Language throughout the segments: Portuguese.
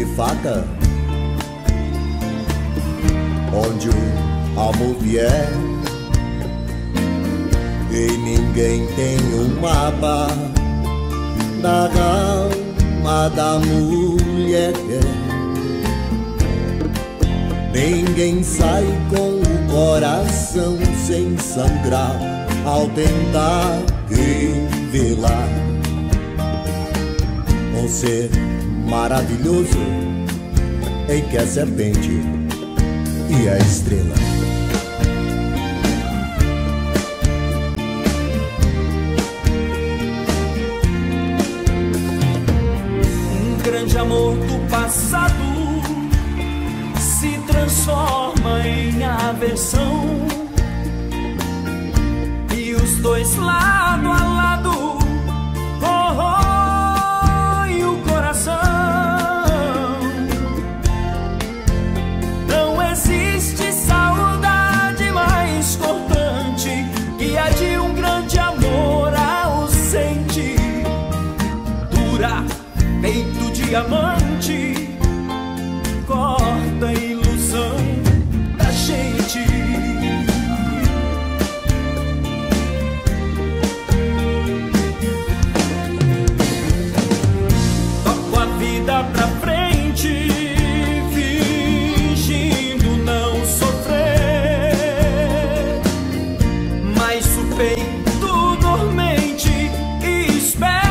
de faca, onde o amor vier, e ninguém tem um mapa da alma da mulher. Ninguém sai com o coração sem sangrar ao tentar revelar um ser maravilhoso em que a serpente e a estrela. O grande amor do passado se transforma em aversão, e os dois lado a lado, oh, oh, e o coração. Não existe saudade mais cortante que a de um grande amor ausente. Dura feito diamante, corta a ilusão da gente. Toco a vida pra frente, fingindo não sofrer, mas o peito dormente espera.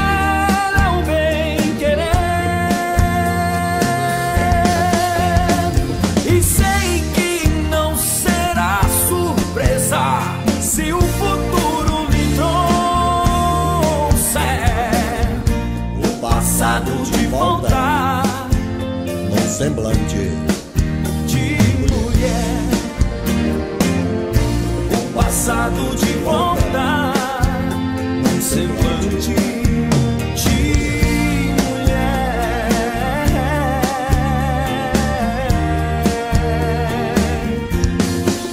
Voltar no semblante de mulher, o passado de volta no semblante de mulher,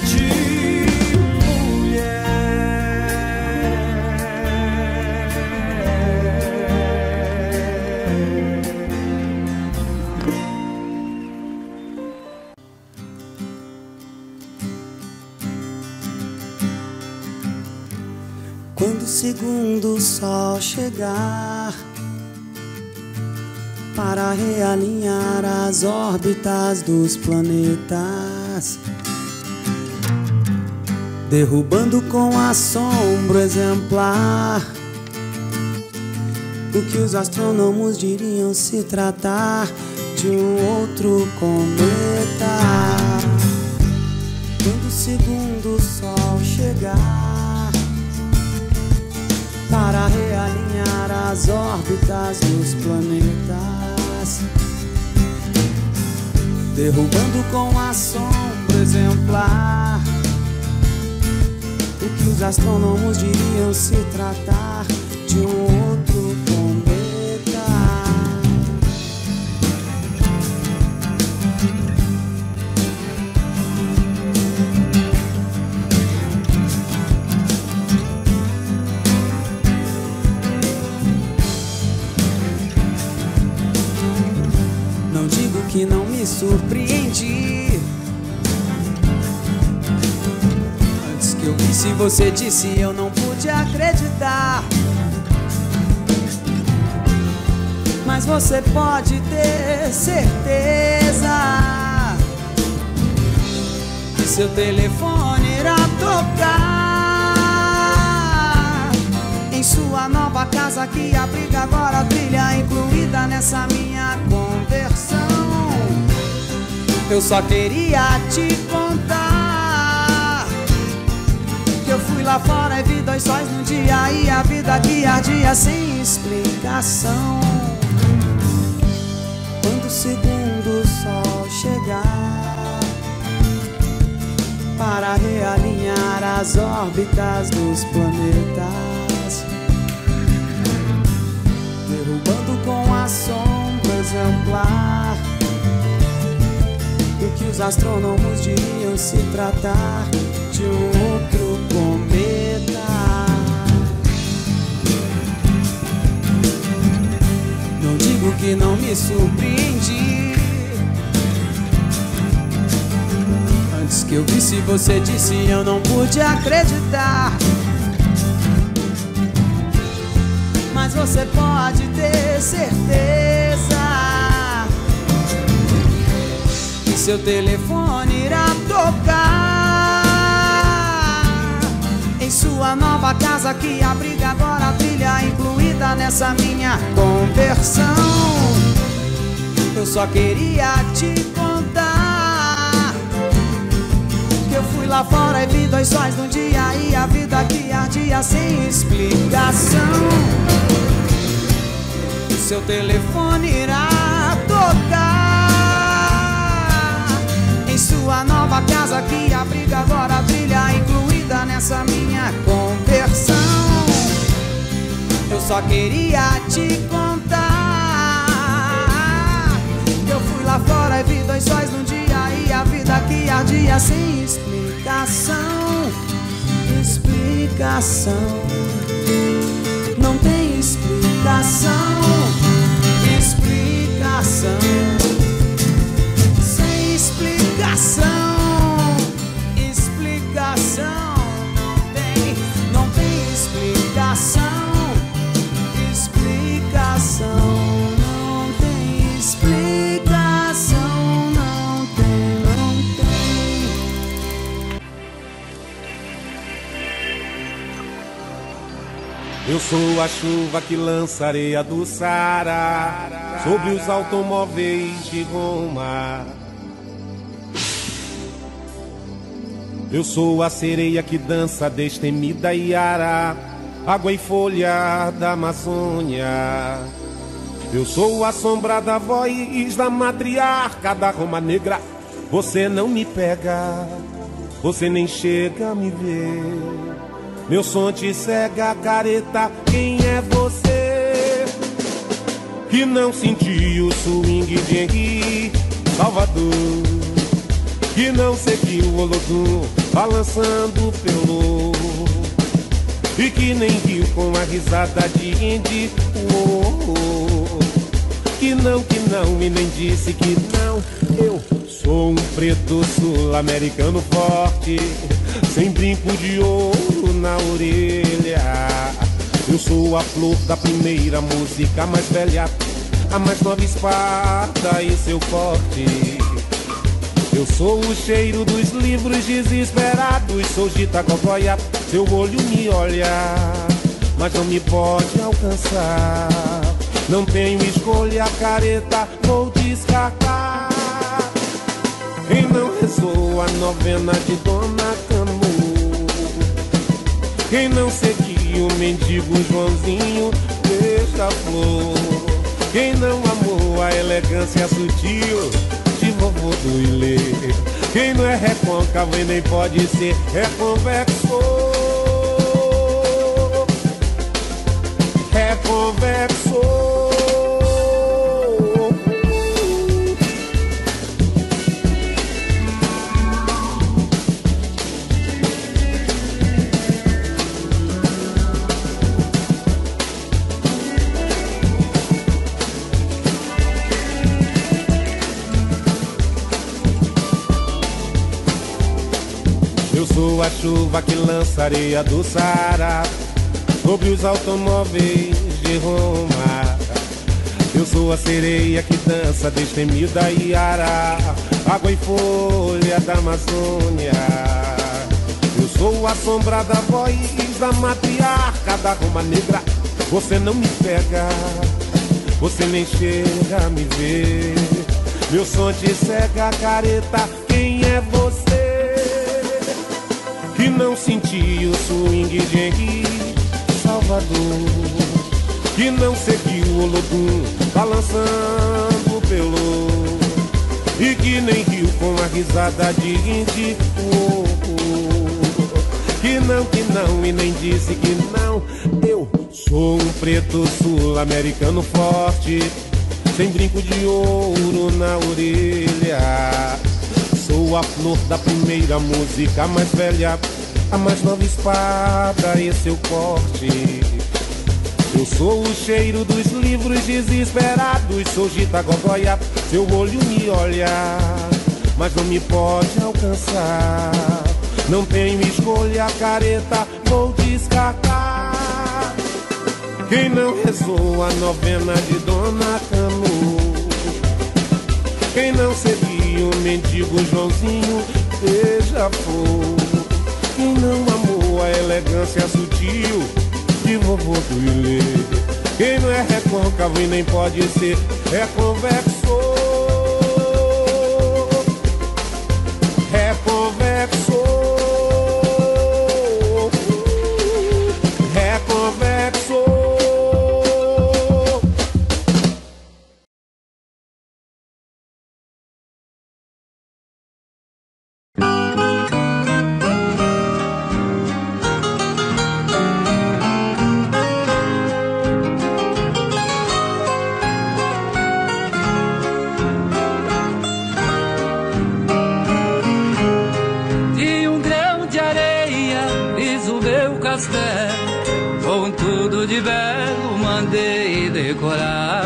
de mulher. Quando o segundo sol chegar para realinhar as órbitas dos planetas, derrubando com assombro exemplar o que os astrônomos diriam se tratar de um outro cometa. Quando o segundo sol chegar para realinhar as órbitas dos planetas, derrubando com assombro exemplar o que os astrônomos diriam se tratar de um outro que não me surpreendi antes que eu visse você disse, eu não pude acreditar. Mas você pode ter certeza que seu telefone irá tocar em sua nova casa que abriga agora a trilha incluída nessa minha conversão. Eu só queria te contar que eu fui lá fora e vi 2 sóis num dia, e a vida que ardia sem explicação. Quando o segundo sol chegar para realinhar as órbitas dos planetas, derrubando com assombro exemplar o que os astrônomos diriam se tratar de um outro cometa. Não digo que não me surpreendi eu vi se você disse, eu não pude acreditar. Mas você pode ter certeza que seu telefone irá tocar em sua nova casa que abriga agora a trilha incluída nessa minha conversão. Eu só queria te contar que eu fui lá fora e vi 2 sóis num dia, e a vida que ardia sem explicação. Seu telefone irá tocar em sua nova casa que abriga agora a trilha incluída nessa minha conversão. Eu só queria te contar que eu fui lá fora e vi 2 sóis num dia, e a vida que ardia sem explicação. Explicação, não tem explicação. Sem explicação, explicação não tem explicação, explicação não tem explicação, não tem. Eu sou a chuva que lança areia do Saara sobre os automóveis de Roma. Eu sou a sereia que dança destemida e ara, água e folha da Amazônia. Eu sou a assombrada voz da matriarca da Roma Negra. Você não me pega, você nem chega a me ver. Meu som te cega, careta, quem é você? Que não sentiu o swing de Henri Salvador, que não seguiu o Olodum balançando pelo, e que nem riu com a risada de Indy, que não e nem disse que não. Eu sou um preto sul-americano forte, sem brinco de ouro na orelha. Eu sou a flor da primeira música mais velha, a mais nova espada em seu corte. Eu sou o cheiro dos livros desesperados, sou Gita Gogoia, seu olho me olha, mas não me pode alcançar. Não tenho escolha, careta, vou descartar. Quem não rezou a novena de Dona Camu, quem não seguiu o mendigo Joãozinho Beija-Flor, quem não amou a elegância sutil de vovô do Ilê, quem não é recôncavo e nem pode ser reconvexo. Reconvexo. Sou a chuva que lança areia do Saara sobre os automóveis de Roma. Eu sou a sereia que dança destemida e ara, água e folha da Amazônia. Eu sou a assombrada voz da matriarca da Roma Negra. Você não me pega, você nem chega a me ver. Meu som te cega, careta, quem é você? Que não sentiu o swing de Henri Salvador, que não seguiu o Olodum balançando pelo, e que nem riu com a risada de Indy, que não e nem disse que não. Eu sou um preto sul-americano forte, sem brinco de ouro na orelha. Sou a flor da primeira música mais velha, a mais nova espada e seu corte. Eu sou o cheiro dos livros desesperados, sou Gita Gogoia, seu olho me olha, mas não me pode alcançar. Não tenho escolha, careta, vou descartar. Quem não rezou a novena de Dona Camu, quem não seguiu o mendigo Joãozinho Beija-Flor, quem não amou a elegância sutil de vovô Tuilê, quem não é recôncavo e nem pode ser, é convexo, é convexo, é convexo. Com tudo de belo mandei decorar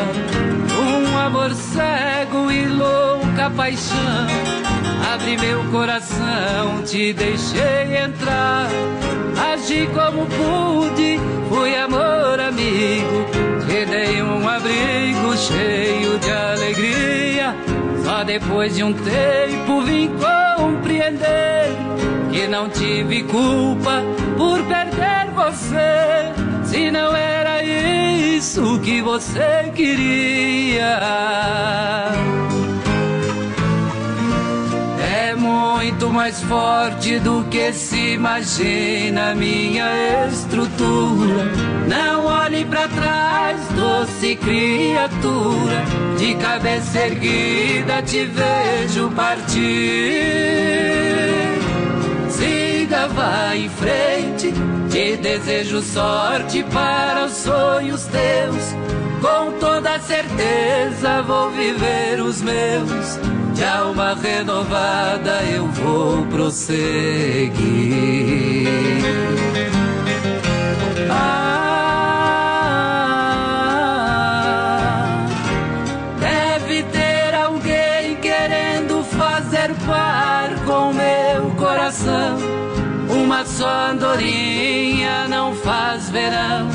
um amor cego e louca paixão. Abri meu coração, te deixei entrar. Agi como pude, fui amor amigo. Te dei um abrigo cheio de alegria. Só depois de um tempo vim compreender que não tive culpa por perder você, se não era isso que você queria. É muito mais forte do que se imagina minha estrutura. Não olhe pra trás, doce criatura. De cabeça erguida te vejo partir. Siga, vá em frente, te desejo sorte para os sonhos teus. Com toda certeza vou viver os meus. De alma renovada eu vou prosseguir. Deve ter alguém querendo fazer par com meu coração. Uma só andorinha não faz verão.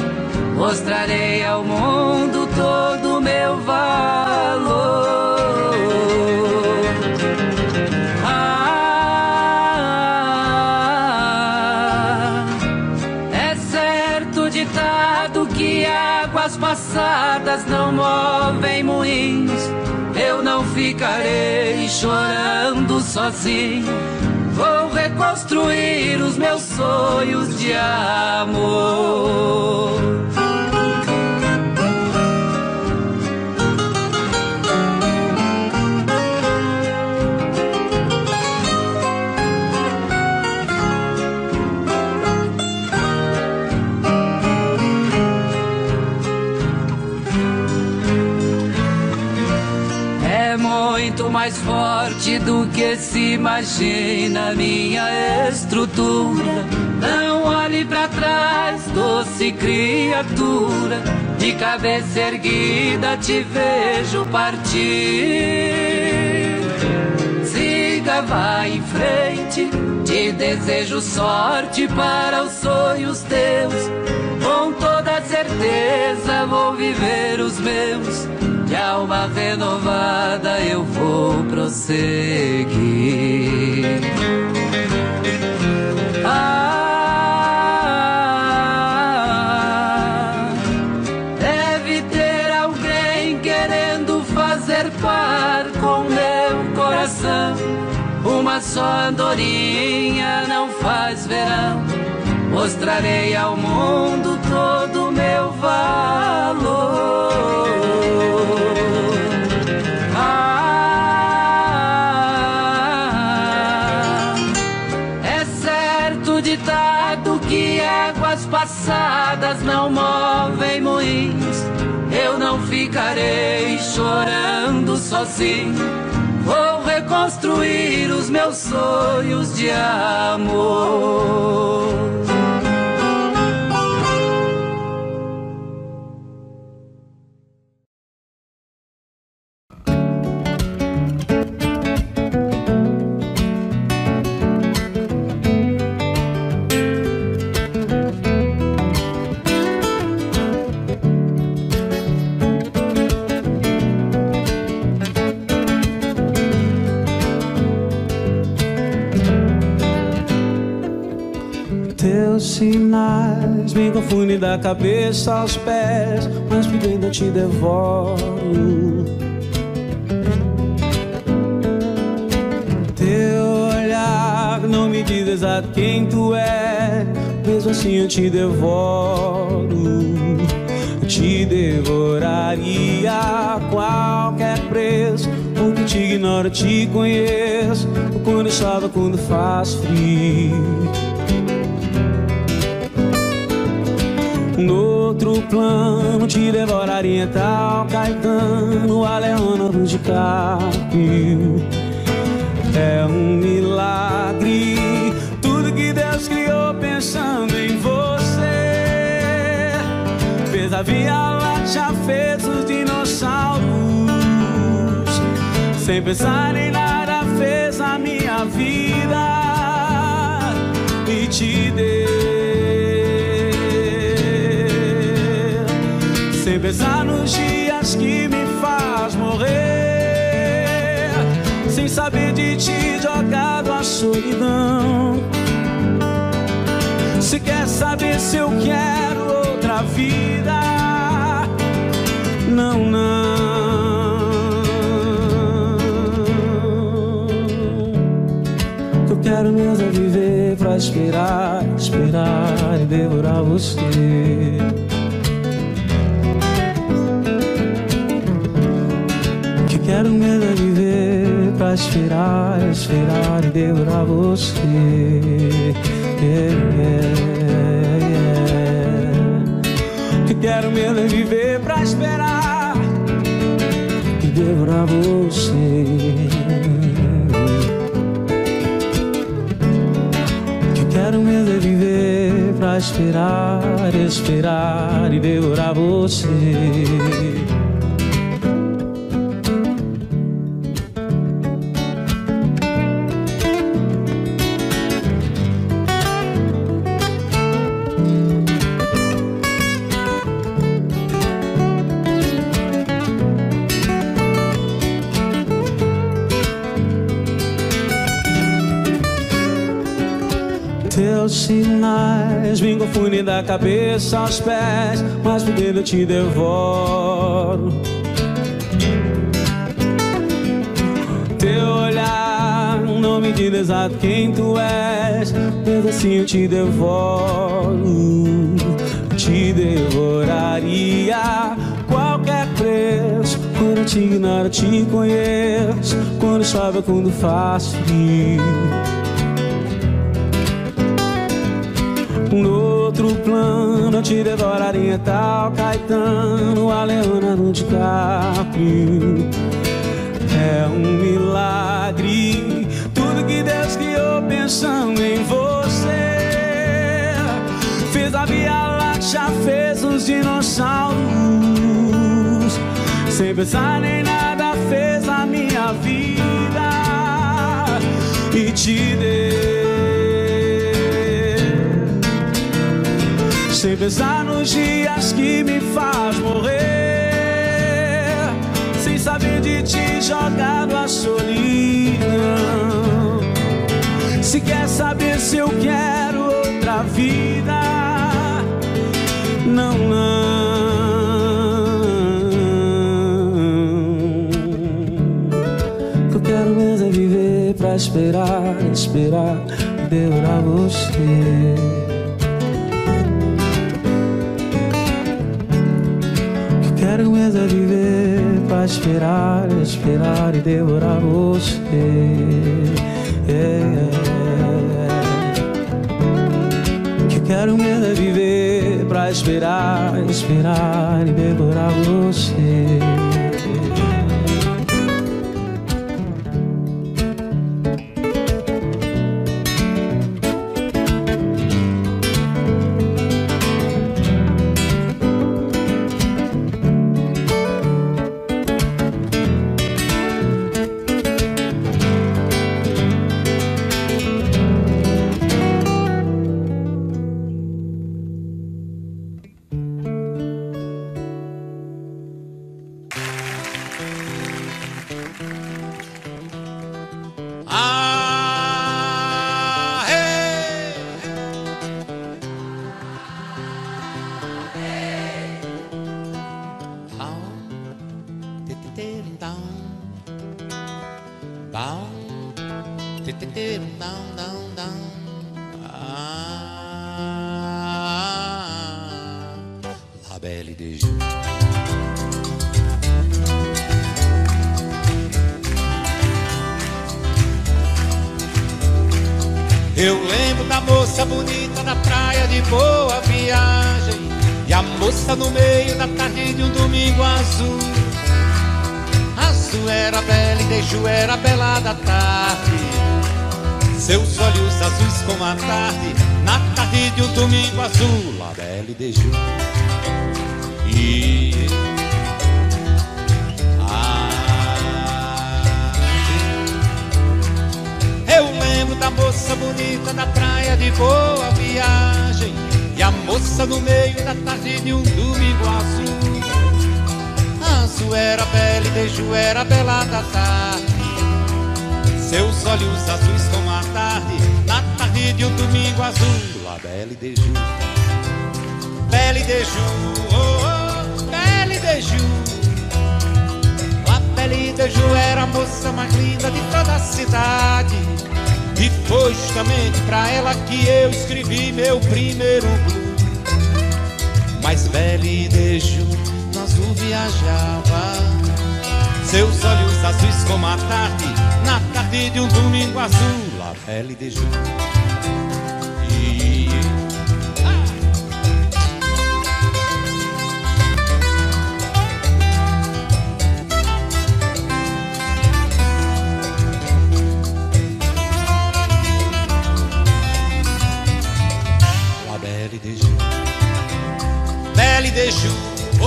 Mostrarei ao mundo todo o meu valor. É certo o ditado que águas passadas não movem moinhos. Eu não ficarei chorando sozinho. Vou reconstruir os meus sonhos de amor. É muito mais forte do que se imagina minha estrutura. Não olhe pra trás, doce criatura. De cabeça erguida te vejo partir. Siga, vá em frente, te desejo sorte para os sonhos teus. Com toda certeza vou viver os meus. De alma renovada eu vou prosseguir. Deve ter alguém querendo fazer par com meu coração. Uma só andorinha não faz verão. Mostrarei ao mundo todo o meu valor. Passadas não movem moinhos. Eu não ficarei chorando sozinho. Vou reconstruir os meus sonhos de amor. me confunde da cabeça aos pés, mas por dentro eu te devoro. Teu olhar não me diz exato quem tu és, mesmo assim eu te devoro. Te devoraria a qualquer preço, porque te ignoro, te conheço, quando chove, quando faz frio. No outro plano te devoraria tal Caetano, a Leonardo DiCaprio. É um milagre tudo que Deus criou pensando em você. Fez a Via Láctea, fez os dinossauros. Sem pensar em nada fez a minha vida e te deu. Sem pensar nos dias que me faz morrer, sem saber de ti jogado à solidão. Se quer saber se eu quero outra vida, não, não. Eu quero mesmo viver pra esperar, esperar e devorar você. Quero medo de viver pra esperar, esperar e devorar você. Que quero medo de viver pra esperar e devorar você. Que quero medo de viver pra esperar, esperar e devorar você. Teus sinais me confundem da cabeça aos pés, mas por dentro eu te devoro. Teu olhar não me diz exato quem tu és, mesmo assim eu te devoro. Te devoraria qualquer preço, quando eu te ignoro, eu te conheço, quando chove, quando faz frio. No outro plano eu te devoraria tal Caetano, a Leonardo DiCaprio. É um milagre tudo que Deus criou pensando em você. Fez a Via Láctea, fez os dinossauros. Sem pensar em nada fez a minha vida e te deu. Sem pensar nos dias que me faz morrer, sem saber de ti jogado à solidão. Se quer saber se eu quero outra vida, não, não. Eu quero mesmo viver pra esperar, esperar e devorar você. Quero mesmo é viver pra esperar, esperar e devorar você. Que quero mesmo é viver pra esperar, esperar e devorar você. La Belle des Jours. Eu lembro da moça bonita na praia de Boa Viagem, e a moça no meio da tarde de um domingo azul. Azul era bela e deixou, era a bela da tarde, seus olhos azuis como a tarde, na tarde de um domingo azul. La Belle des Jours. Eu lembro da moça bonita na praia de Boa Viagem, e a moça no meio da tarde de um domingo azul. Azul era bela e beijo era bela da tarde, seus olhos azuis como a tarde, na tarde de um domingo azul. La Belle des Jours, Belle des Jours, oh, oh, Belle des Jours. La Belle des Jours era a moça mais linda de toda a cidade, e foi justamente pra ela que eu escrevi meu primeiro blues. Mas Belle des Jours no azul viajava, seus olhos azuis como a tarde, na tarde de um domingo azul. La Belle des Jours. La Belle des Jours, oh, oh.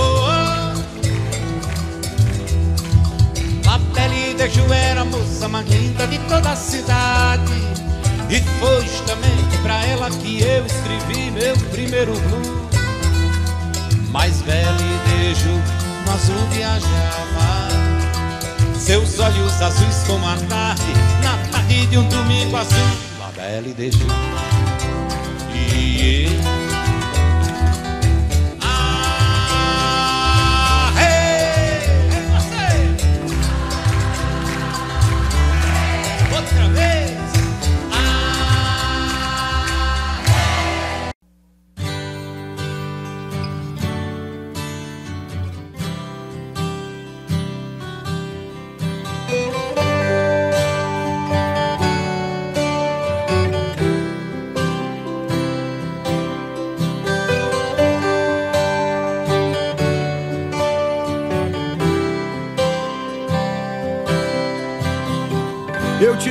La Belle des Jours era a moça mais linda de toda a cidade, e foi justamente pra ela que eu escrevi meu primeiro blues. Mas Belle des Jours no azul viajava, seus olhos azuis como a tarde, na tarde de um domingo azul. La Belle des Jours, yeah.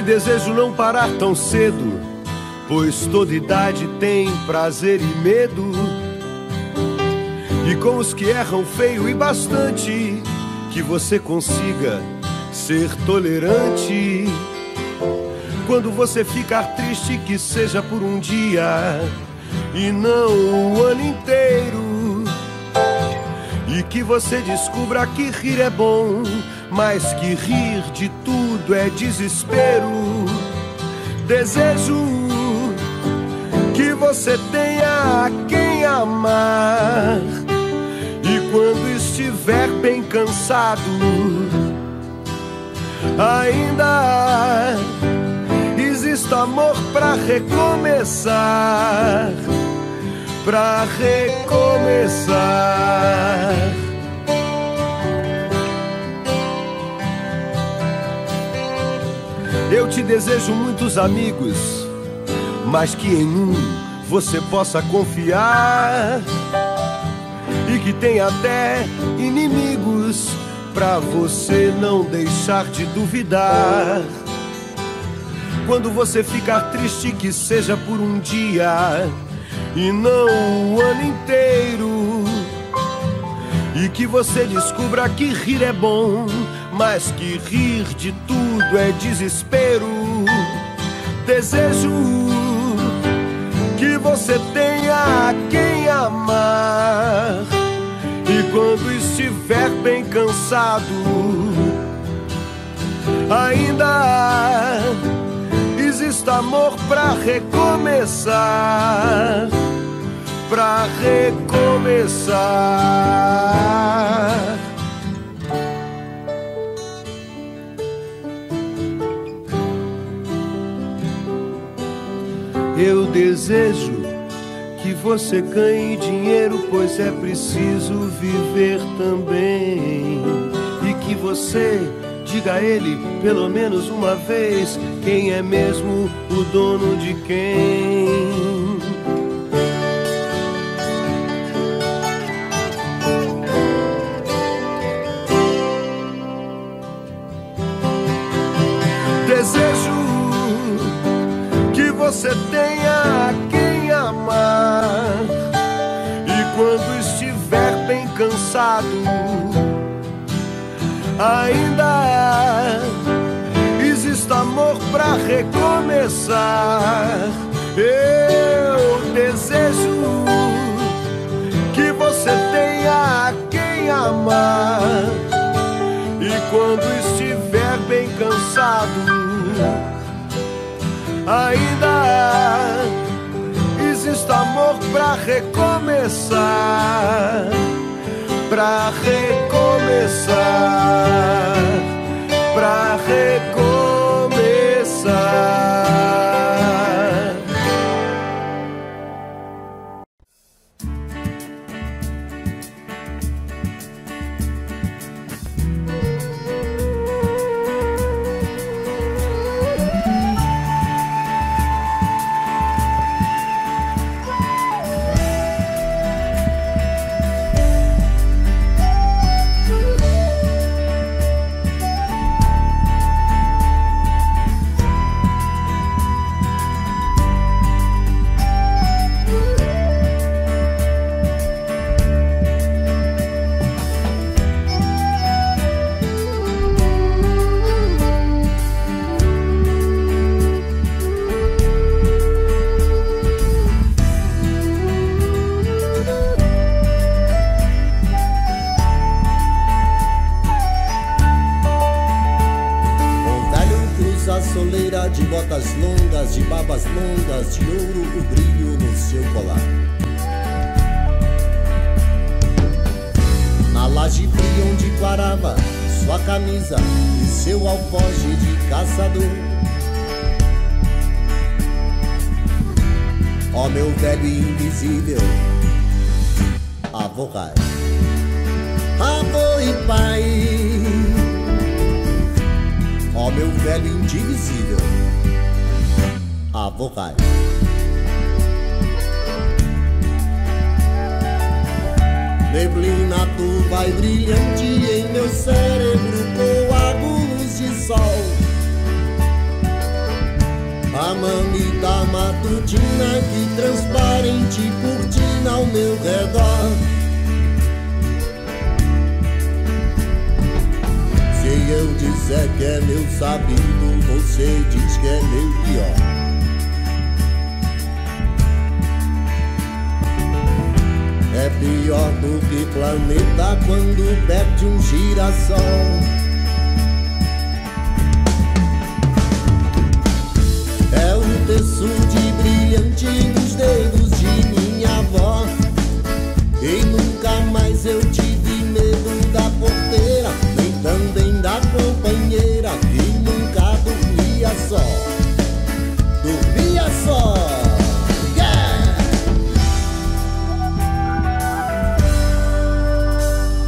Desejo não parar tão cedo, pois toda idade tem prazer e medo, e com os que erram feio e bastante, que você consiga ser tolerante. Quando você ficar triste, que seja por um dia e não o ano inteiro, e que você descubra que rir é bom, mas que rir de tudo é desespero. Desejo que você tenha a quem amar, e quando estiver bem cansado, ainda exista amor pra recomeçar, pra recomeçar. Eu te desejo muitos amigos, mas que em um você possa confiar, e que tenha até inimigos pra você não deixar de duvidar. Quando você ficar triste, que seja por um dia e não o ano inteiro, e que você descubra que rir é bom, mas que rir de tudo é desespero. Desejo que você tenha a quem amar, e quando estiver bem cansado, ainda existe amor pra recomeçar, pra recomeçar. desejo que você ganhe dinheiro, pois é preciso viver também. E que você diga a ele, pelo menos uma vez, quem é mesmo o dono de quem. Desejo que você tenha a quem amar, e quando estiver bem cansado, ainda existe amor pra recomeçar. Eu desejo que você tenha a quem amar, e quando estiver bem cansado, ainda existe amor pra recomeçar, pra recomeçar, pra recomeçar. De botas longas, de babas longas, de ouro o brilho no seu colar. Na laje fria onde clarava sua camisa e seu alforje de caçador. Ó meu velho invisível, avô pai, avô e pai. Ó meu velho indivisível, avô pai. Neblina tu vai brilhante em meu cérebro coágulos de sol. A mamita matutina que transparente cortina ao meu redor. Se eu disser que é meu sabido, você diz que é meu pior. É pior do que planeta quando perde um girassol. É o teçude brilhante nos dedos de minha avó. E nunca mais eu tive medo da porteira, nem também da companheira que nunca dormia só. Dormia só, yeah!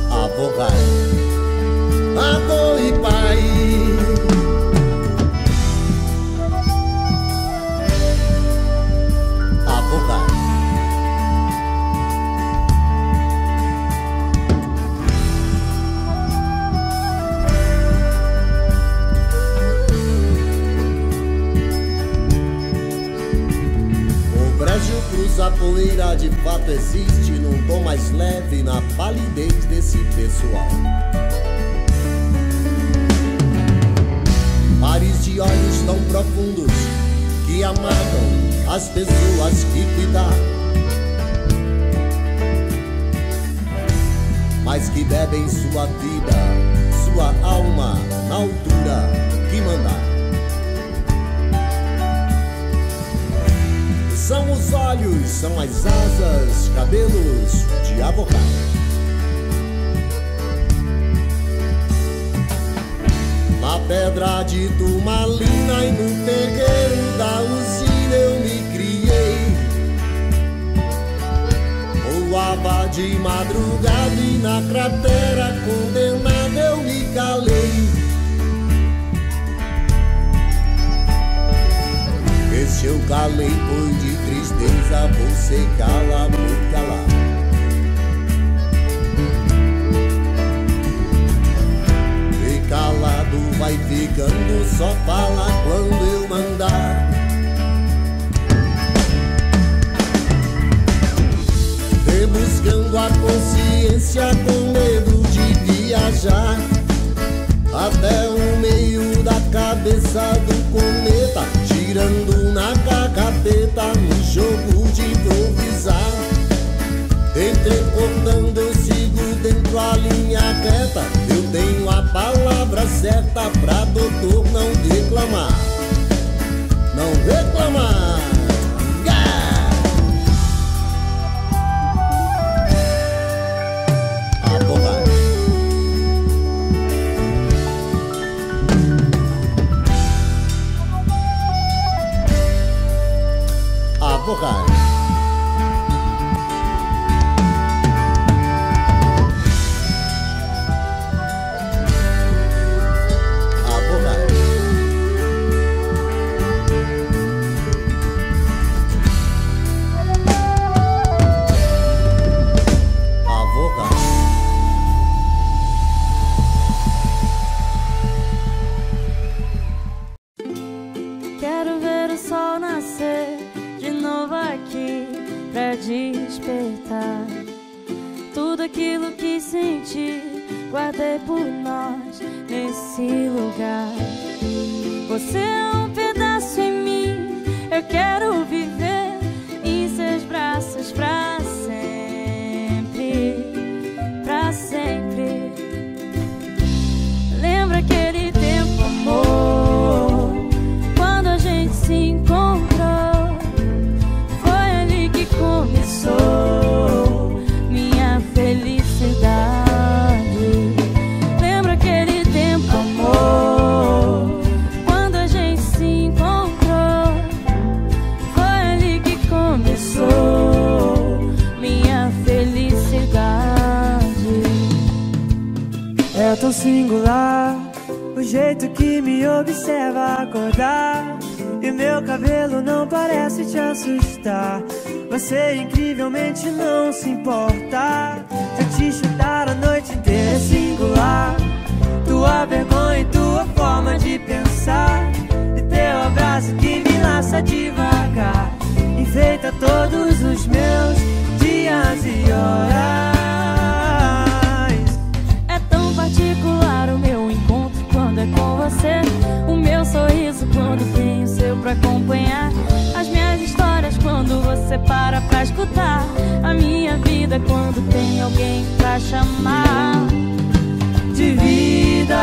Avô pai, avô e pai. Avô pai. A poeira de fato existe num tom mais leve na palidez desse pessoal. Pares de olhos tão profundos que amagam as pessoas que te dá, mas que bebem sua vida, sua alma na altura que mandar. São os olhos, são as asas, cabelos de avocado. Na pedra de Turmalina e no terreiro da usina eu me criei. tava de madrugada e na cratera condenada eu me calei. Se eu calei, pois de tristeza você cala, muito calar. E calado vai ficando, só fala quando eu mandar. Rebuscando a consciência com medo de viajar até o meio da cabeça do cometa, girando na cacapeta no jogo de improvisar, entrecortando eu sigo dentro a linha reta. Eu tenho a palavra certa pra doutor não reclamar, não reclamar. De vida.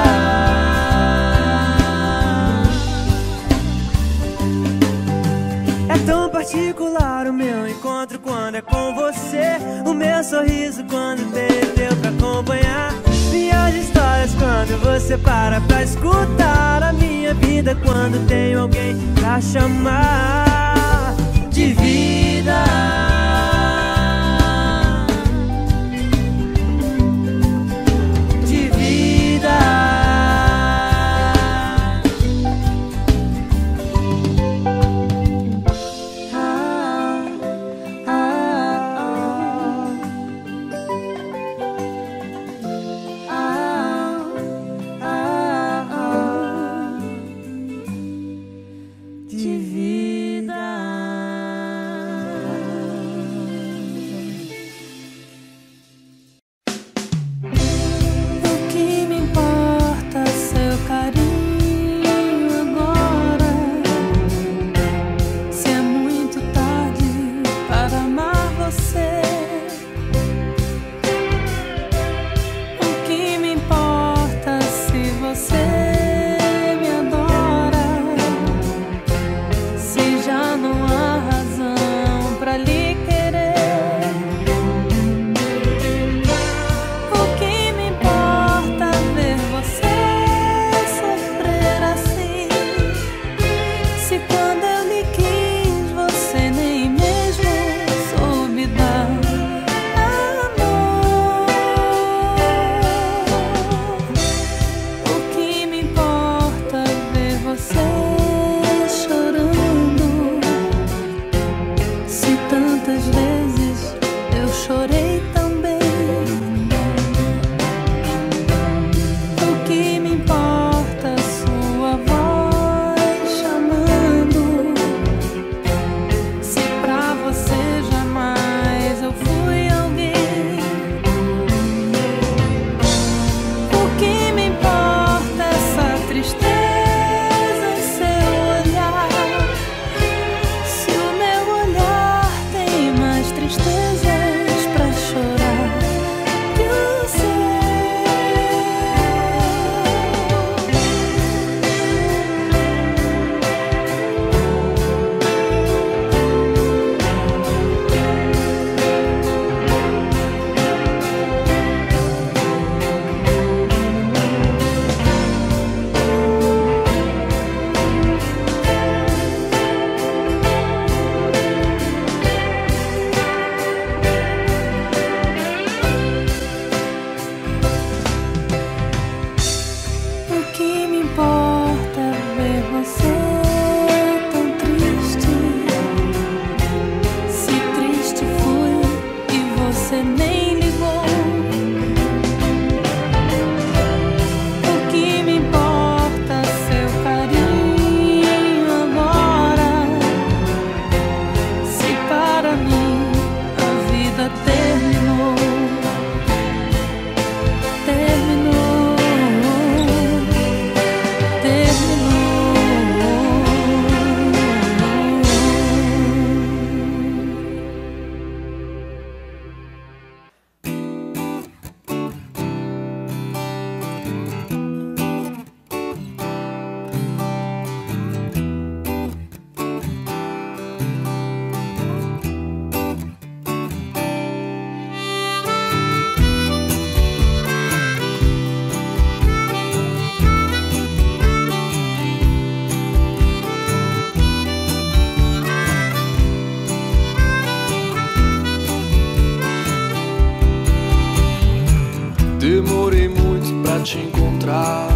pra te encontrar.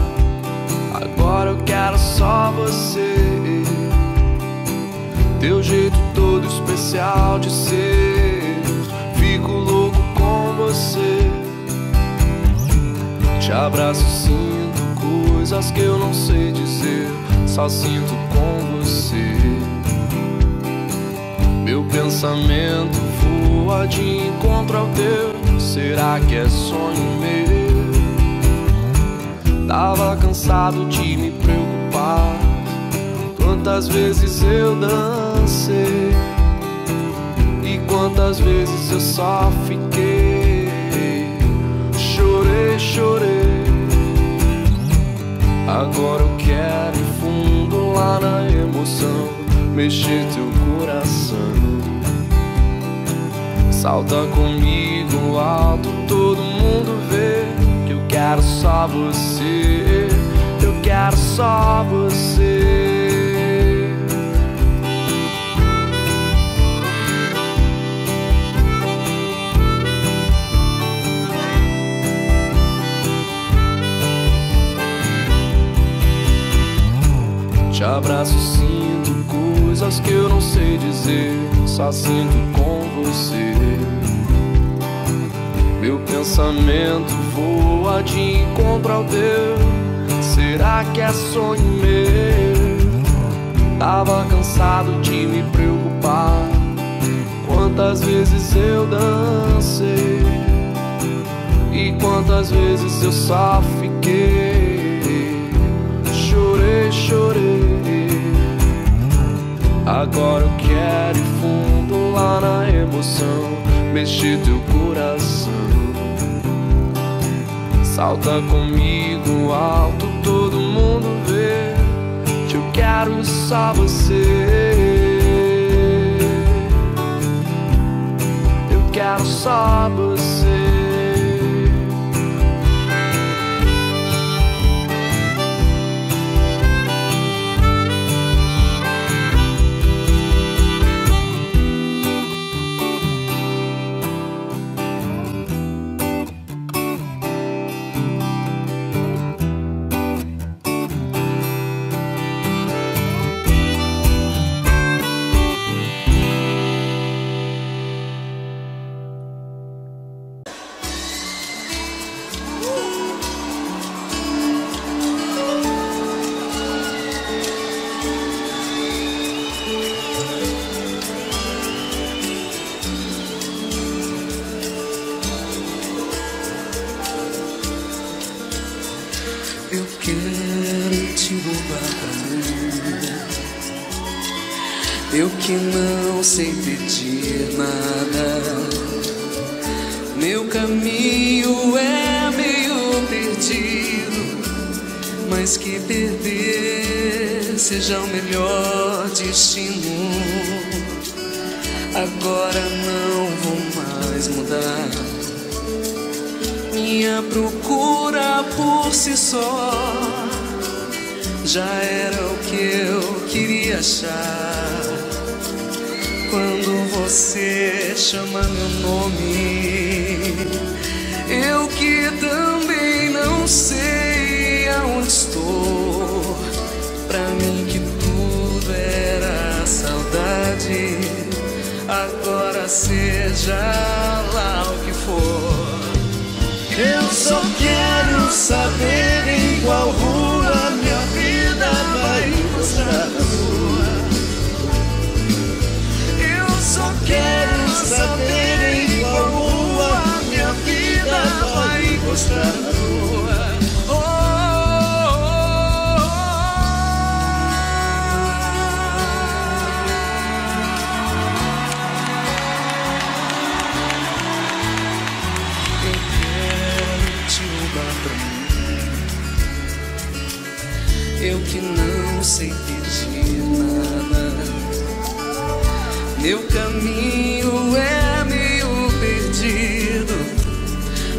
Agora eu quero só você, teu jeito todo especial de ser. Fico louco com você. Te abraço, sinto coisas que eu não sei dizer, só sinto com você. Meu pensamento voa de encontro ao teu. Será que é sonho meu? Tava cansado de me preocupar. Quantas vezes eu dancei e quantas vezes eu só fiquei. Chorei, chorei. Agora eu quero ir fundo lá na emoção, mexer teu coração. Salta comigo alto, todo mundo vê que eu quero só você, eu quero só você. Te abraço, sinto coisas que eu não sei dizer, só sinto com você. Meu pensamento voa de encontro ao teu. Será que é sonho meu? Tava cansado de me preocupar. Quantas vezes eu dancei e quantas vezes eu só fiquei. Chorei, chorei. Agora eu quero ir fundo lá na emoção, mexer teu coração. Salta comigo alto, todo mundo vê que eu quero só você. Eu quero só você. Eu que não sei pedir nada, meu caminho é meio perdido, mas que perder seja o melhor destino. Agora não vou mais mudar, minha procura por si só já era o que eu queria achar. Quando você chama meu nome, eu que também não sei aonde estou. Pra mim que tudo era saudade, agora seja lá o que for. Eu só quero saber em qual rua minha vida vai encostar na sua. Só quero saber em qual rua minha vida vai encostar na rua. Eu quero te roubar pra mim, eu que não sei pedir nada. Meu caminho é meio perdido,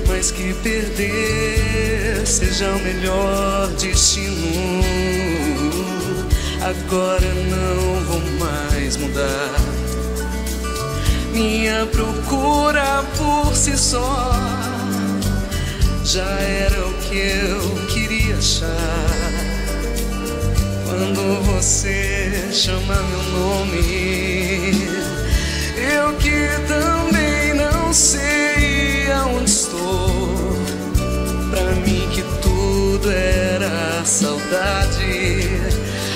mas que perder seja o melhor destino. Agora não vou mais mudar, minha procura por si só já era o que que eu queria achar quando você chama meu nome. Eu que também não sei aonde estou. Pra mim que tudo era saudade,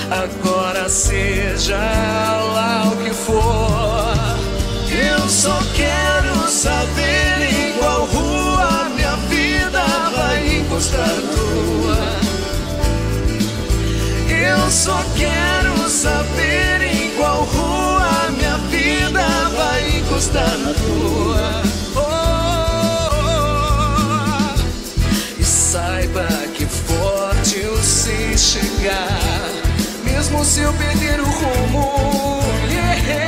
agora seja lá o que for. Eu só quero saber em qual rua minha vida vai encostar a tua. Eu só quero saber em qual rua minha vida vai encostar na tua. Oh, oh, oh. E saiba que forte eu sei chegar, mesmo se eu perder o rumo, yeah.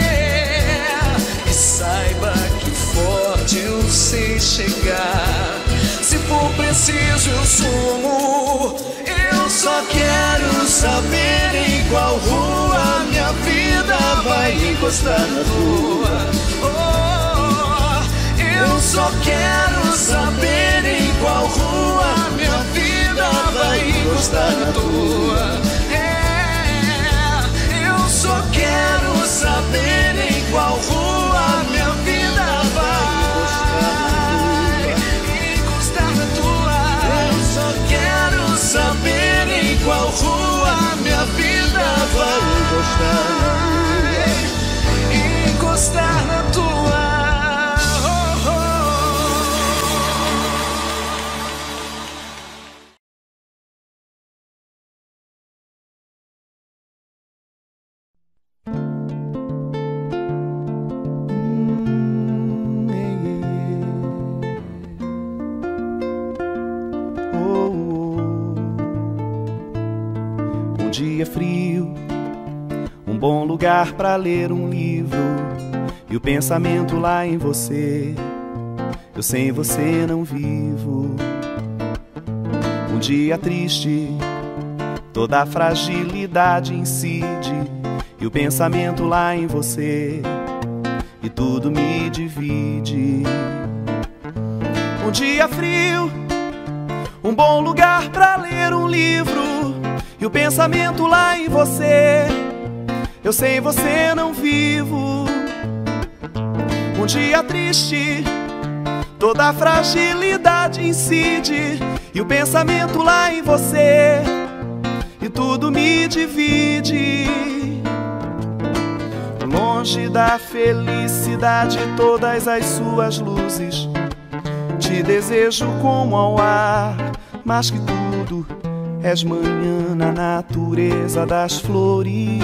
Saiba que forte eu sei chegar, se for preciso eu sumo. Eu só quero saber em qual rua minha vida vai encostar na tua. Oh, eu só quero saber em qual rua minha vida vai encostar na tua. Só quero saber em qual rua minha vida vai encostar na tua. Eu só quero saber em qual rua minha vida vai encostar na tua. Oh, oh. Dia frio, um bom lugar pra ler um livro e o pensamento lá em você. Eu sem você não vivo. Um dia triste, toda a fragilidade incide e o pensamento lá em você e tudo me divide. Um dia frio, um bom lugar pra ler um livro e o pensamento lá em você. Eu sem você não vivo. Um dia triste, toda a fragilidade incide e o pensamento lá em você e tudo me divide. Longe da felicidade, todas as suas luzes, te desejo como ao ar, mas que tudo és manhã na natureza das flores.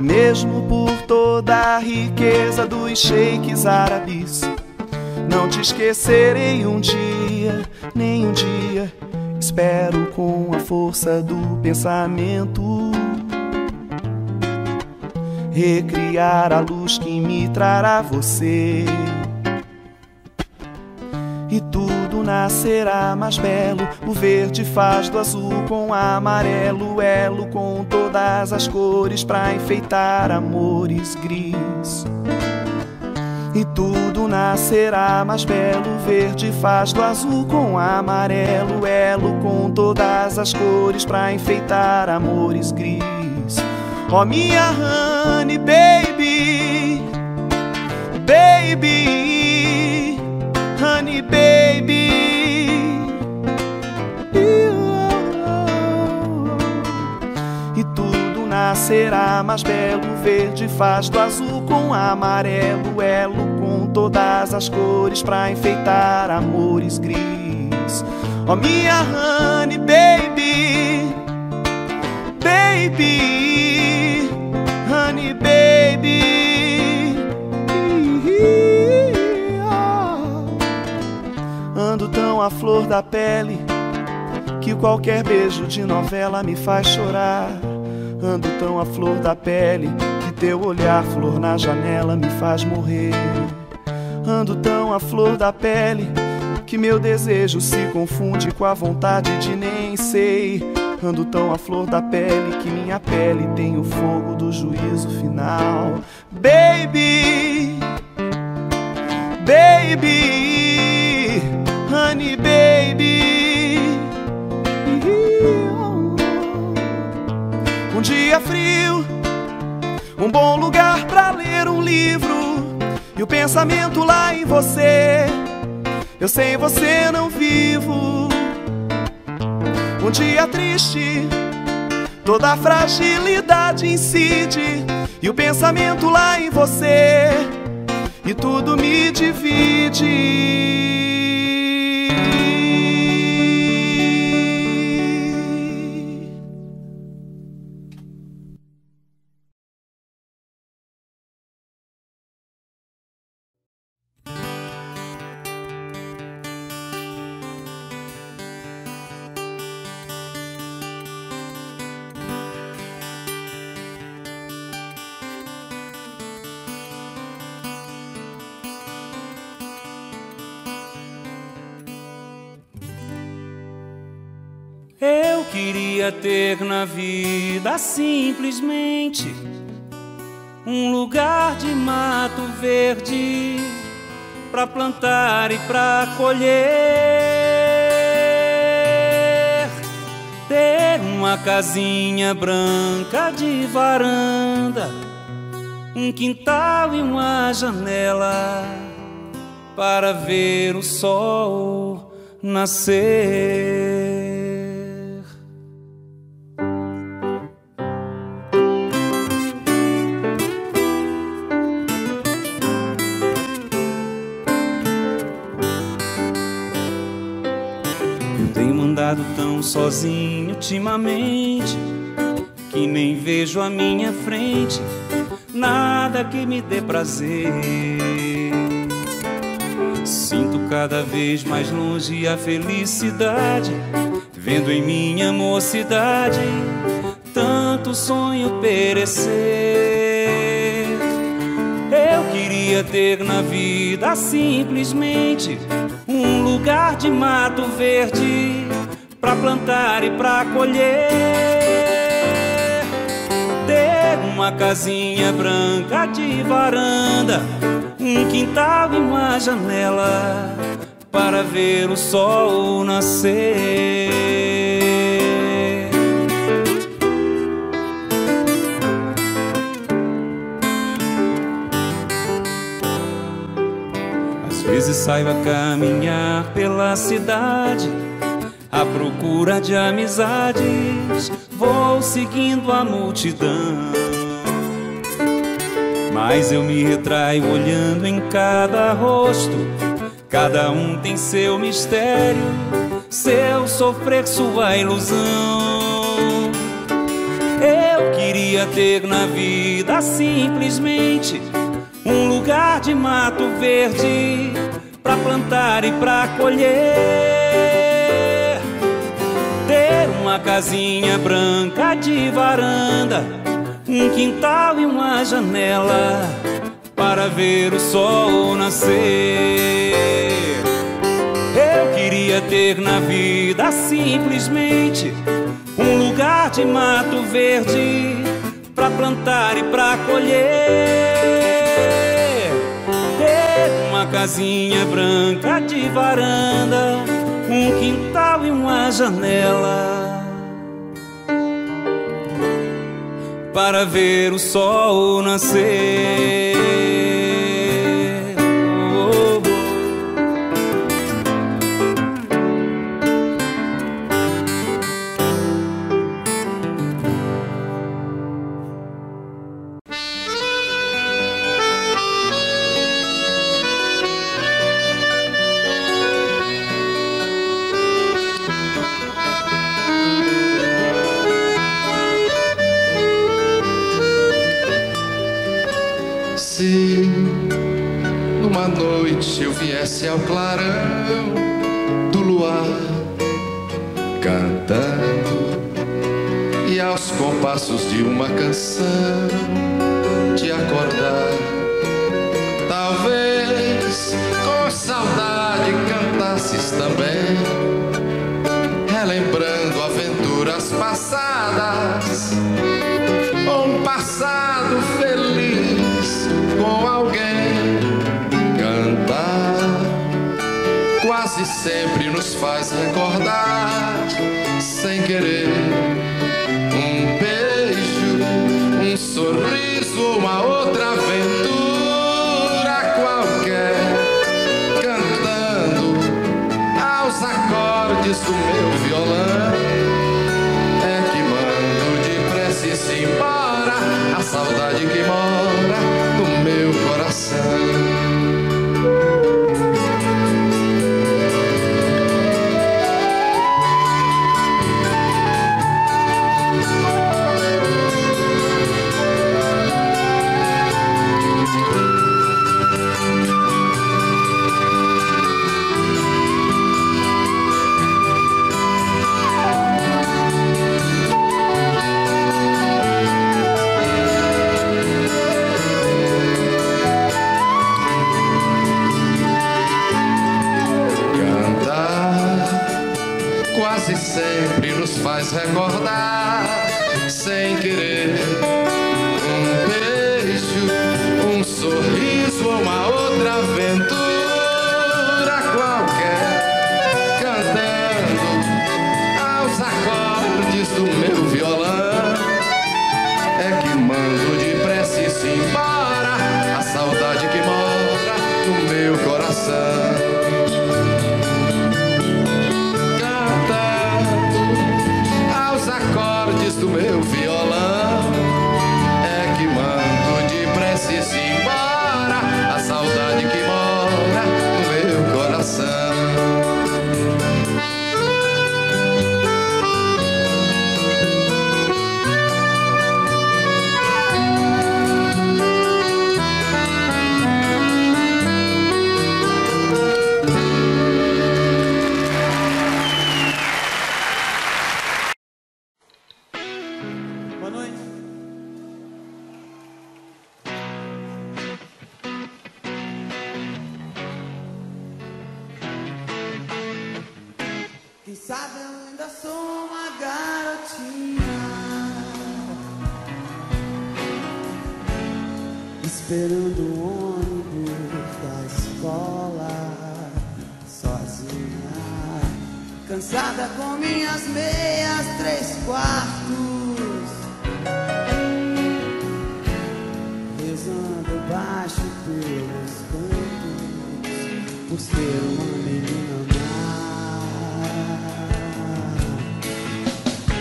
Mesmo por toda a riqueza dos sheiks árabes, não te esquecerei um dia, nem um dia. Espero com a força do pensamento recriar a luz que me trará você. E tudo nascerá mais belo, o verde faz do azul com amarelo, elo com todas as cores pra enfeitar amores gris. E tudo nascerá mais belo, o verde faz do azul com amarelo, elo com todas as cores pra enfeitar amores gris. Oh, minha honey, baby, baby, honey, baby, e tudo nascerá mais belo, verde faz do azul com amarelo, elo com todas as cores pra enfeitar amores gris. Oh, minha honey, baby, baby, honey, baby. Ando tão à flor da pele que qualquer beijo de novela me faz chorar. Ando tão à flor da pele que teu olhar, flor na janela, me faz morrer. Ando tão à flor da pele que meu desejo se confunde com a vontade de nem sei. Ando tão à flor da pele que minha pele tem o fogo do juízo final. Baby, baby, honey, baby. pensamento lá em você. Eu sem você não vivo. Um dia triste, toda a fragilidade incide, e o pensamento lá em você, e tudo me divide. Eu queria ter na vida simplesmente um lugar de mato verde pra plantar e pra colher. Ter uma casinha branca de varanda, um quintal e uma janela para ver o sol nascer. Tão sozinho ultimamente, que nem vejo à minha frente nada que me dê prazer. Sinto cada vez mais longe a felicidade, vendo em minha mocidade tanto sonho perecer. Eu queria ter na vida simplesmente um lugar de mato verde pra plantar e pra colher. Ter uma casinha branca de varanda, um quintal e uma janela para ver o sol nascer. Às vezes saio a caminhar pela cidade à procura de amizades, vou seguindo a multidão, mas eu me retraio olhando em cada rosto. Cada um tem seu mistério, seu sofrer, sua ilusão. Eu queria ter na vida simplesmente um lugar de mato verde pra plantar e pra colher. Uma casinha branca de varanda, um quintal e uma janela para ver o sol nascer. Eu queria ter na vida simplesmente um lugar de mato verde pra plantar e pra colher. Ter uma casinha branca de varanda, um quintal e uma janela para ver o sol nascer. Oh, oh. Se numa noite eu viesse ao clarão do luar cantando e aos compassos de uma canção te acordar, talvez com saudade cantasses também, relembrando aventuras passadas, um passado feliz com alguém. Cantar quase sempre nos faz recordar sem querer um beijo, um sorriso, uma outra aventura qualquer. acordes do meu violão, é que mando de prece se embora a saudade que mora no meu coração. Sempre nos faz recordar, sem querer, um beijo, um sorriso ou uma outra aventura qualquer, cantando aos acordes do meu violão, é que mando depressa se embora a saudade que mora no meu coração. Do meu violão é que mando depressa se embora a saudade que mora no meu coração. Esperando o ônibus da escola, sozinha, cansada com minhas meias, 3/4, rezando baixo pelos cantos, por ser uma menina má.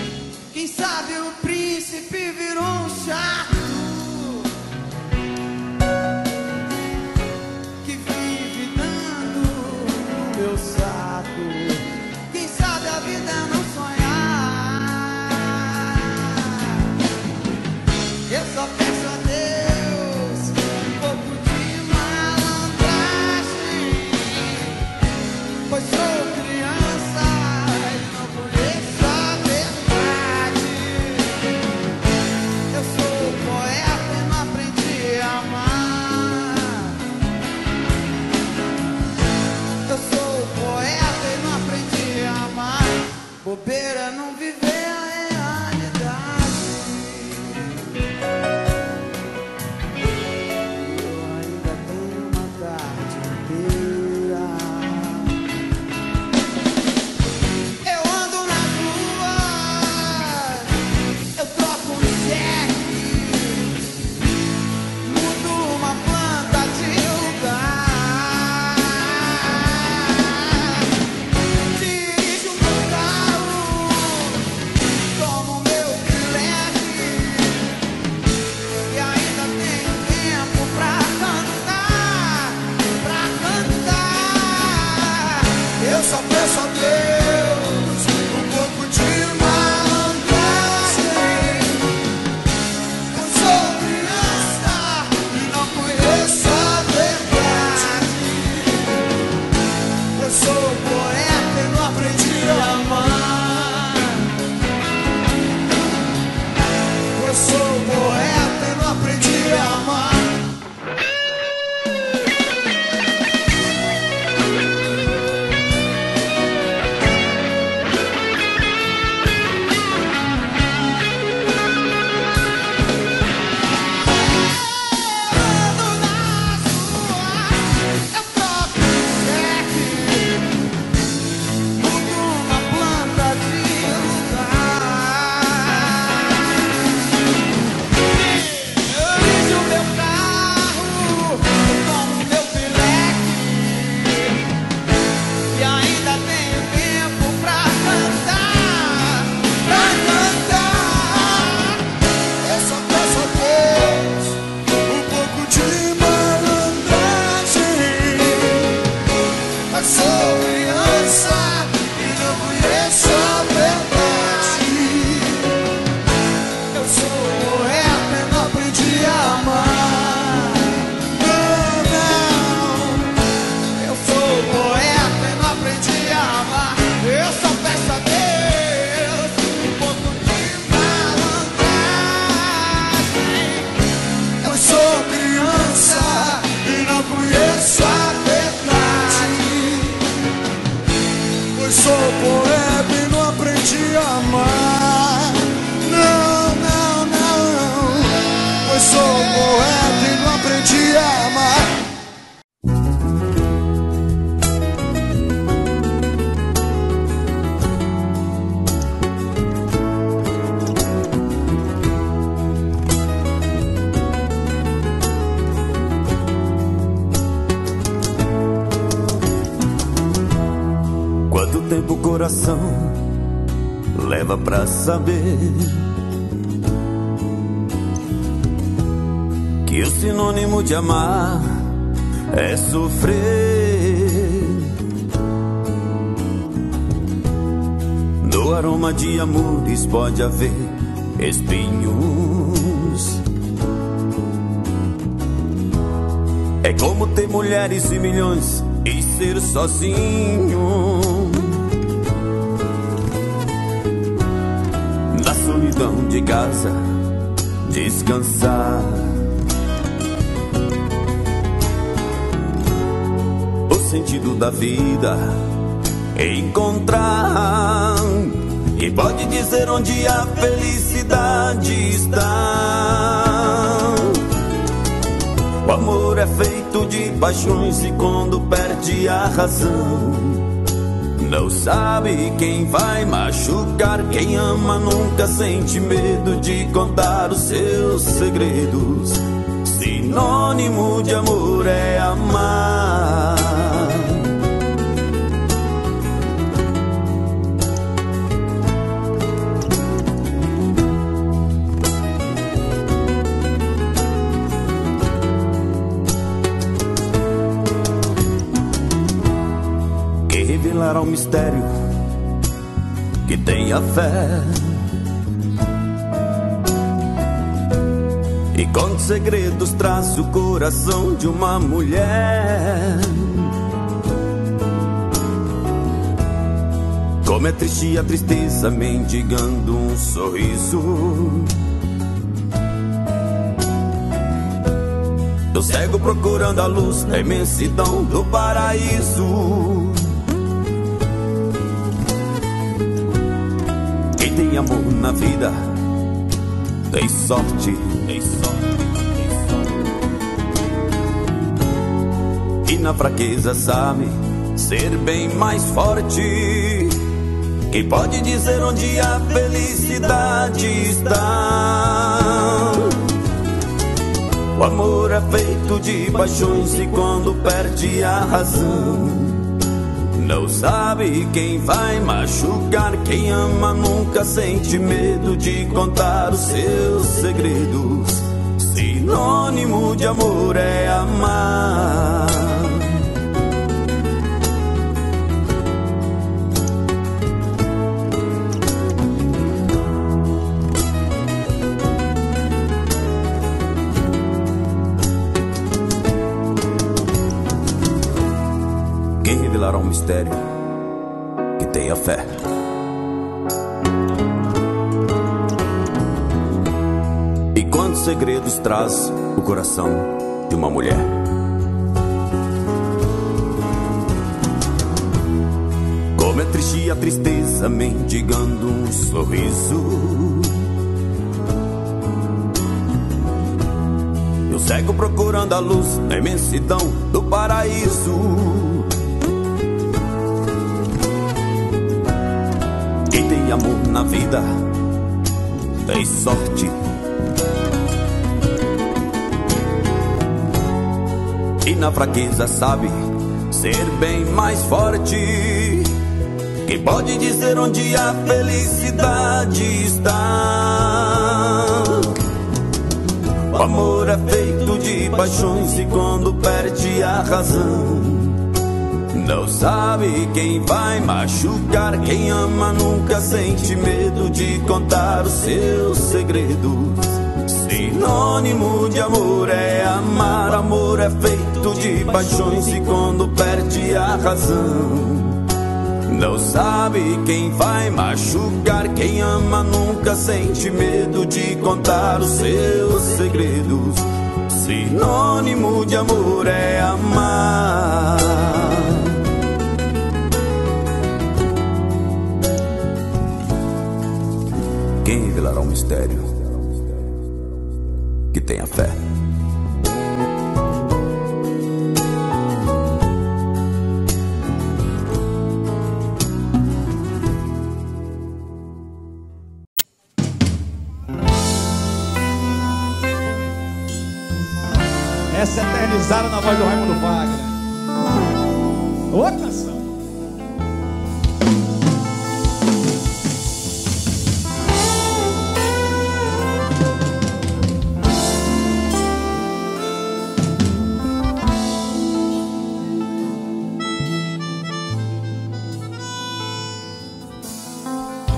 Quem sabe o príncipe virou um chato bobeira, não viver a realidade. Eu ainda tenho uma tarde inteira. Eu ando na rua, eu troco um cheque, mudo uma planta de lugar, dirijo um carro, pois sou pobre e não aprendi a amar. Não, não, não, pois sou pobre e não aprendi a amar. Quanto tempo o coração leva pra saber que o sinônimo de amar é sofrer? No aroma de amores pode haver espinhos. É como ter mulheres e milhões e ser sozinho. De casa descansar, o sentido da vida encontrar, e pode dizer onde a felicidade está. O amor é feito de paixões, e quando perde a razão não sabe quem vai machucar. Quem ama nunca sente medo de contar os seus segredos. Sinônimo de amor é amar. Revelará o mistério que tenha fé e com segredos traz o coração de uma mulher. Como é triste a tristeza mendigando um sorriso. Eu cego procurando a luz na imensidão do paraíso. Quem tem amor na vida tem sorte, tem sorte, tem sorte. E na fraqueza sabe ser bem mais forte. Quem pode dizer onde a felicidade está? O amor é feito de paixões, e quando perde a razão não sabe quem vai machucar. Quem ama nunca sente medo de contar os seus segredos. Sinônimo de amor é amar. Revelará um mistério que tenha fé. E quantos segredos traz o coração de uma mulher? Como é triste a tristeza mendigando um sorriso. Eu cego procurando a luz na imensidão do paraíso. Quem tem amor na vida tem sorte. E na fraqueza sabe ser bem mais forte. Quem pode dizer onde a felicidade está? O amor é feito de paixões, e quando perde a razão não sabe quem vai machucar. Quem ama nunca sente medo de contar os seus segredos. Sinônimo de amor é amar. Amor é feito de paixões, e quando perde a razão não sabe quem vai machucar. Quem ama nunca sente medo de contar os seus segredos. Sinônimo de amor é amar. Ninguém revelará um mistério que tenha fé. Essa é eternizada na voz do Raimundo Wagner. Outra canção.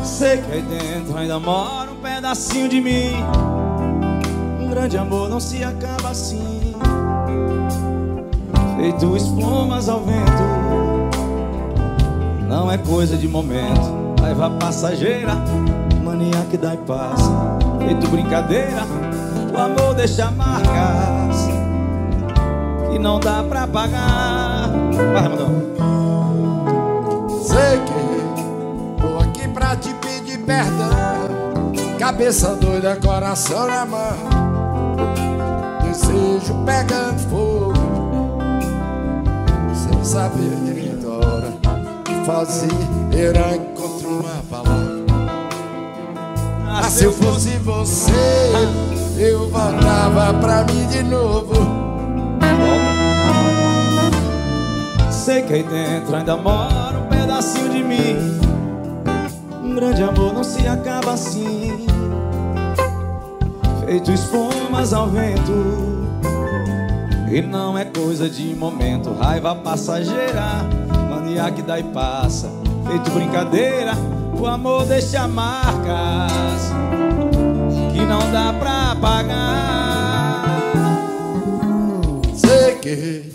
Sei que aí dentro ainda mora um pedacinho de mim. Um grande amor não se acaba assim, feito espumas ao vento. Não é coisa de momento, leva passageira, mania que dá e passa, feito brincadeira. O amor deixa marcas que não dá pra pagar. Vai, Ramon. Sei que tô aqui pra te pedir perdão. Cabeça doida, coração na mão, desejo pegando fogo, saber que adora fazer encontrar uma palavra. Ah, se eu fosse você, eu voltava pra mim de novo. Sei que aí dentro ainda mora um pedacinho de mim. Um grande amor não se acaba assim, feito espumas ao vento. E não é coisa de momento, raiva passageira, mania que dá e passa, feito brincadeira. O amor deixa marcas que não dá pra apagar. Sei que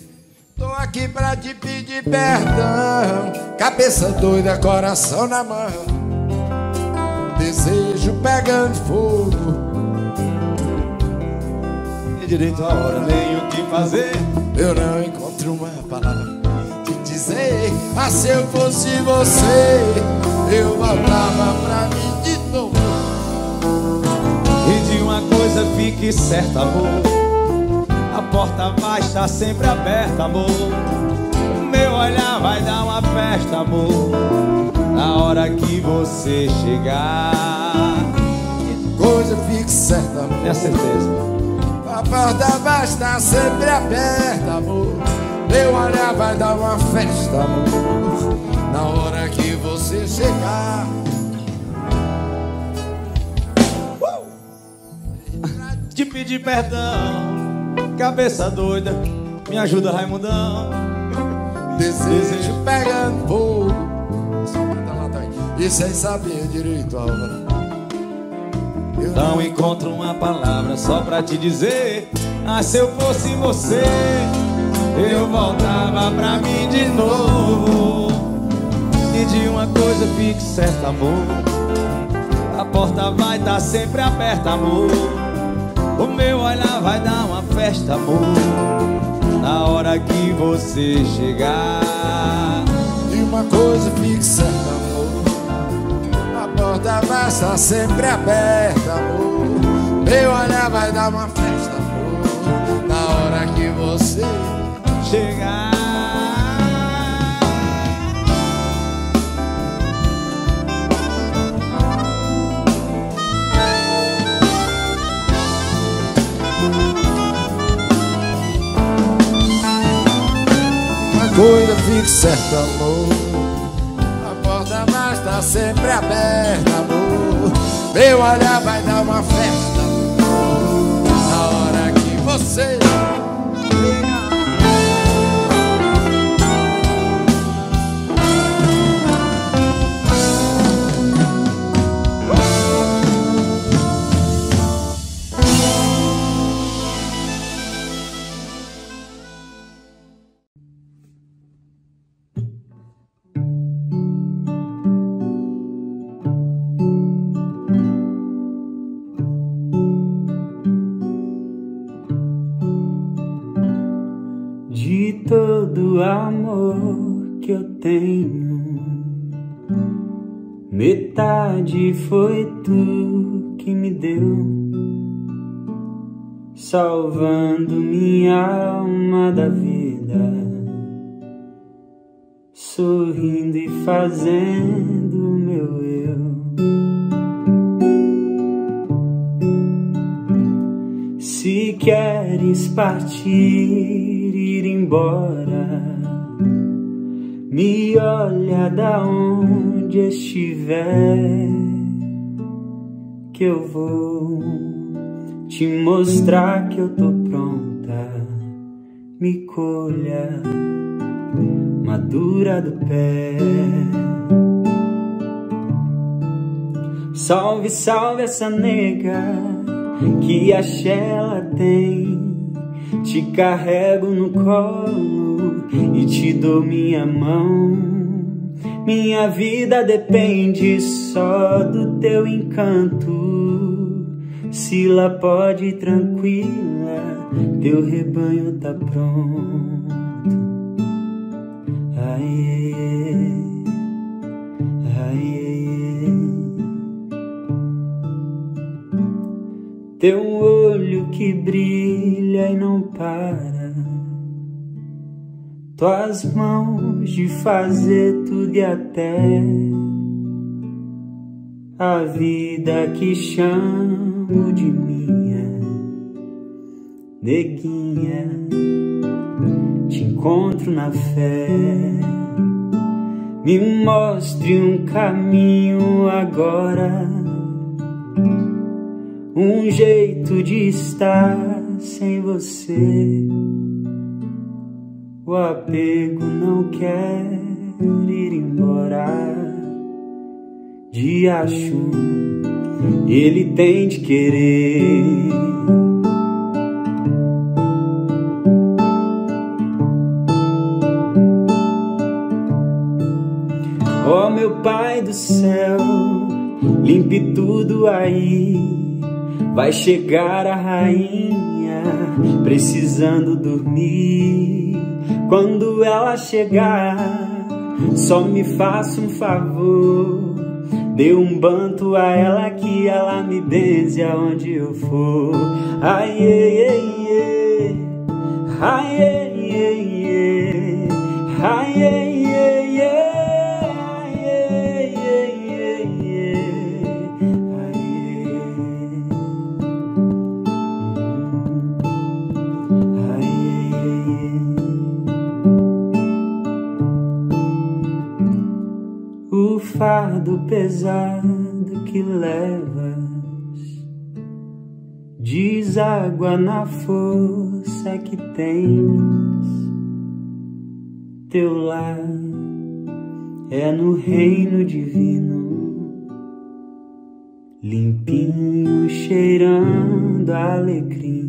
tô aqui pra te pedir perdão, cabeça doida, coração na mão, desejo pegando fogo, direito a hora, nem o que fazer, eu não encontro uma palavra de dizer. Ah, se eu fosse você, eu voltava pra mim de novo. E de uma coisa fique certa, amor, a porta vai estar sempre aberta, amor. O meu olhar vai dar uma festa, amor, na hora que você chegar. E coisa fique certa, amor, tenha certeza, a porta vai estar sempre aberta, amor. Meu olhar vai dar uma festa, amor, na hora que você chegar. Pra te pedir perdão, cabeça doida, me ajuda, Raimundão. Desejo pegando fogo, e sem saber direito a hora, não encontro uma palavra só pra te dizer. Ah, se eu fosse você, eu voltava pra mim de novo. E de uma coisa fique certa, amor, a porta vai estar sempre aberta, amor. O meu olhar vai dar uma festa, amor, na hora que você chegar. E uma coisa fique certa, amor, a porta vai estar sempre aberta, amor. Meu olhar vai dar uma festa, amor, na hora que você chegar. Uma coisa fique certa, amor, tá sempre aberta, amor. Meu olhar vai dar uma festa, amor, na hora que você amor que eu tenho, Metade foi tu que me deu, salvando minha alma da vida, sorrindo e fazendo o meu eu. Se queres partir, ir embora, me olha da onde estiver, que eu vou te mostrar que eu tô pronta. Me colha madura do pé. Salve, salve essa nega, que axé ela tem. Te carrego no colo e te dou minha mão. Minha vida depende só do teu encanto. Se lá pode ir tranquila, teu rebanho tá pronto. Aê, aê, aê. Teu olho que brilha e não para, tuas mãos de fazer tudo e até, a vida que chamo de minha. Neguinha, te encontro na fé. Me mostre um caminho agora, um jeito de estar sem você. O apego não quer ir embora, de acho ele tem de querer. Ó meu Pai do céu, limpe tudo aí, vai chegar a rainha precisando dormir. Quando ela chegar, só me faça um favor, dê um banto a ela que ela me benze aonde eu for. Ai, ai, ai, ai, ai, ai, ai, ai, ai. O fardo pesado que levas deságua na força que tens. Teu lar é no reino divino, limpinho, cheirando a alecrim.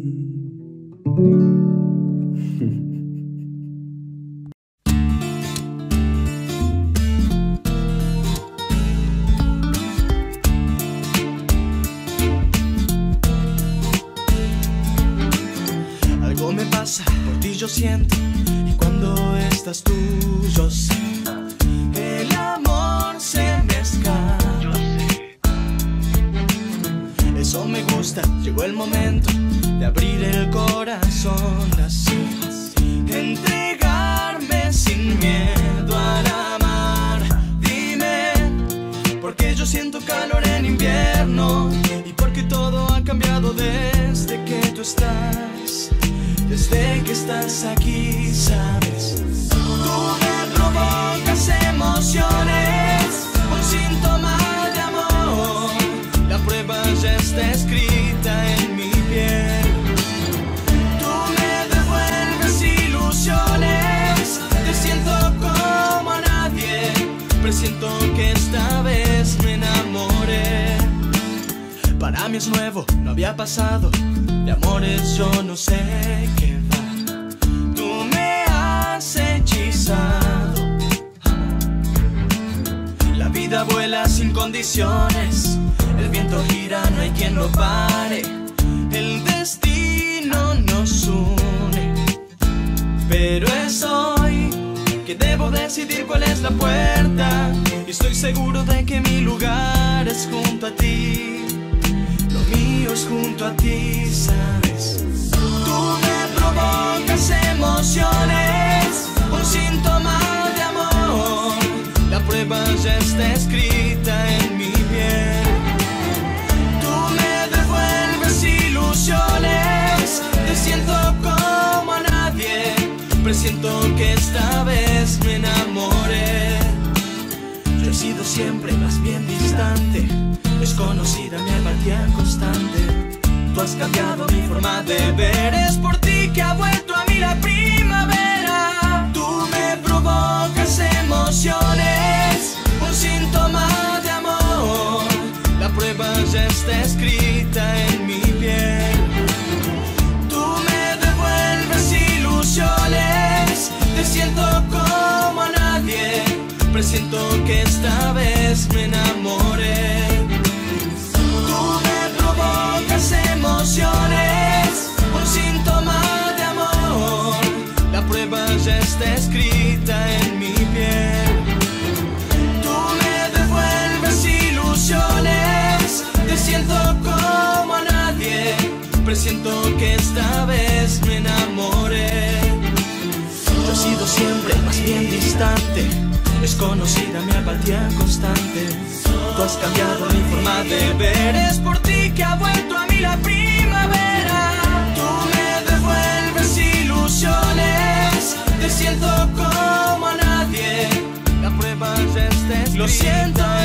Yo siento, y cuando estás tú, yo sé, el amor se me escapa. Yo sé. Eso me gusta, llegó el momento de abrir el corazón así, entregarme sin miedo al amar. Dime, porque yo siento calor en invierno, y porque todo ha cambiado desde que tú estás. Desde que estás aquí, sabes, tú me provocas emociones, un síntoma de amor. La prueba ya está escrita en mi piel. Tú me devuelves ilusiones, te siento como a nadie. Presiento que esta vez me enamoré. Para mí es nuevo, no había pasado. De amores yo no sé qué va. Tú me has hechizado. La vida vuela sin condiciones. El viento gira, no hay quien lo pare. El destino nos une. Pero es hoy que debo decidir cuál es la puerta. Y estoy seguro seguro de que mi lugar es junto a ti, lo mío es junto a ti, sabes. Tú me provocas emociones, un síntoma de amor, la prueba ya está escrita en mi piel. Tú me devuelves ilusiones, te siento como a nadie, presiento que esta vez me enamoré. Yo he sido siempre más bien distante, desconocida mi apatía constante. Tú has cambiado mi forma de ver, es por ti que ha vuelto a mí la primavera. Tú me provocas emociones, un síntoma de amor, la prueba ya está escrita en mi piel. Tú me devuelves ilusiones, te siento como a nadie, presiento que esta vez me enamoré. Tú me provocas emociones, un síntoma de amor, la prueba ya está escrita en mi piel. Tú me devuelves ilusiones, te siento como a nadie, presiento que esta vez me enamoré. Yo he sido siempre más bien distante, desconocida mi apatía constante. Tú has cambiado mi forma de ver, es por ti que ha vuelto a mí la primavera. Tú me devuelves ilusiones, te siento como a nadie, la prueba ya está escrita. Lo siento.